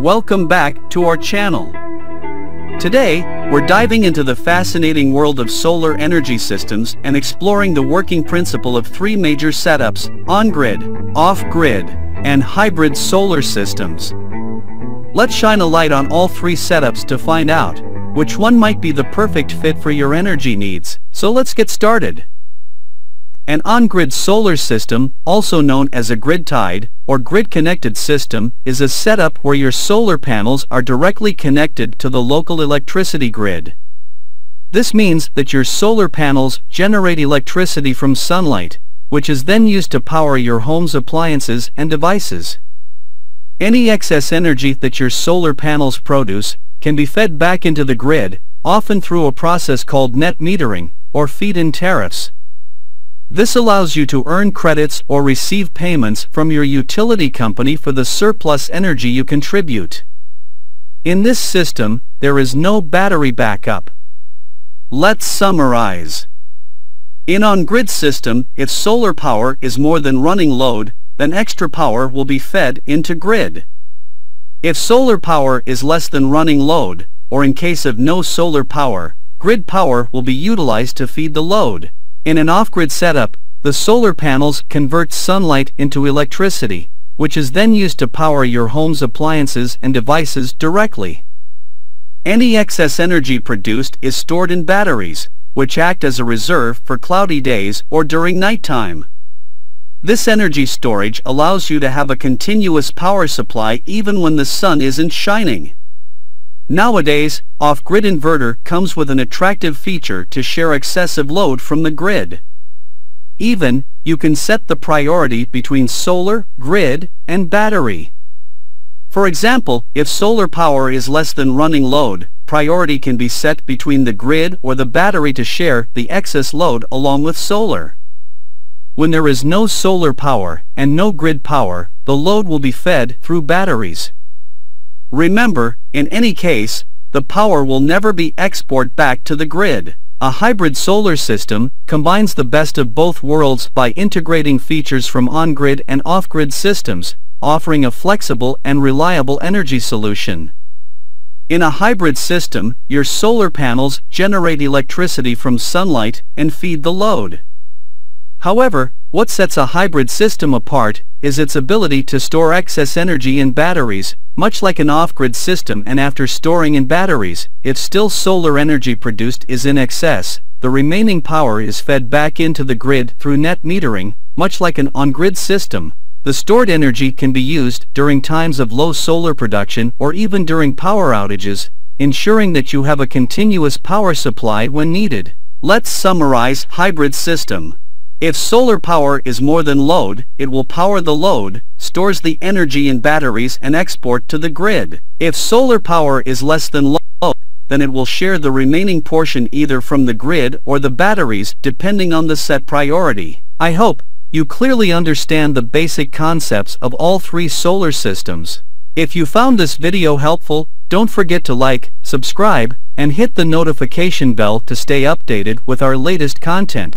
Welcome back to our channel. Today, we're diving into the fascinating world of solar energy systems and exploring the working principle of three major setups: on-grid, off-grid, and hybrid solar systems. Let's shine a light on all three setups to find out which one might be the perfect fit for your energy needs, so let's get started. An on-grid solar system, also known as a grid-tied or grid-connected system, is a setup where your solar panels are directly connected to the local electricity grid. This means that your solar panels generate electricity from sunlight, which is then used to power your home's appliances and devices. Any excess energy that your solar panels produce can be fed back into the grid, often through a process called net metering or feed-in tariffs. This allows you to earn credits or receive payments from your utility company for the surplus energy you contribute. In this system, there is no battery backup. Let's summarize. In on-grid system, if solar power is more than running load, then extra power will be fed into grid. If solar power is less than running load, or in case of no solar power, grid power will be utilized to feed the load. In an off-grid setup, the solar panels convert sunlight into electricity, which is then used to power your home's appliances and devices directly. Any excess energy produced is stored in batteries, which act as a reserve for cloudy days or during nighttime. This energy storage allows you to have a continuous power supply even when the sun isn't shining. Nowadays, off-grid inverter comes with an attractive feature to share excessive load from the grid. Even, you can set the priority between solar, grid, and battery. For example, if solar power is less than running load, priority can be set between the grid or the battery to share the excess load along with solar. When there is no solar power and no grid power, the load will be fed through batteries. Remember, in any case, the power will never be exported back to the grid. A hybrid solar system combines the best of both worlds by integrating features from on-grid and off-grid systems, offering a flexible and reliable energy solution. In a hybrid system, your solar panels generate electricity from sunlight and feed the load. However, what sets a hybrid system apart is its ability to store excess energy in batteries. Much like an off-grid system, and after storing in batteries, if still solar energy produced is in excess, the remaining power is fed back into the grid through net metering. Much like an on-grid system, the stored energy can be used during times of low solar production or even during power outages, ensuring that you have a continuous power supply when needed. Let's summarize hybrid system. If solar power is more than load, it will power the load, stores the energy in batteries and export to the grid. If solar power is less than load, then it will share the remaining portion either from the grid or the batteries depending on the set priority. I hope you clearly understand the basic concepts of all three solar systems. If you found this video helpful, don't forget to like, subscribe, and hit the notification bell to stay updated with our latest content.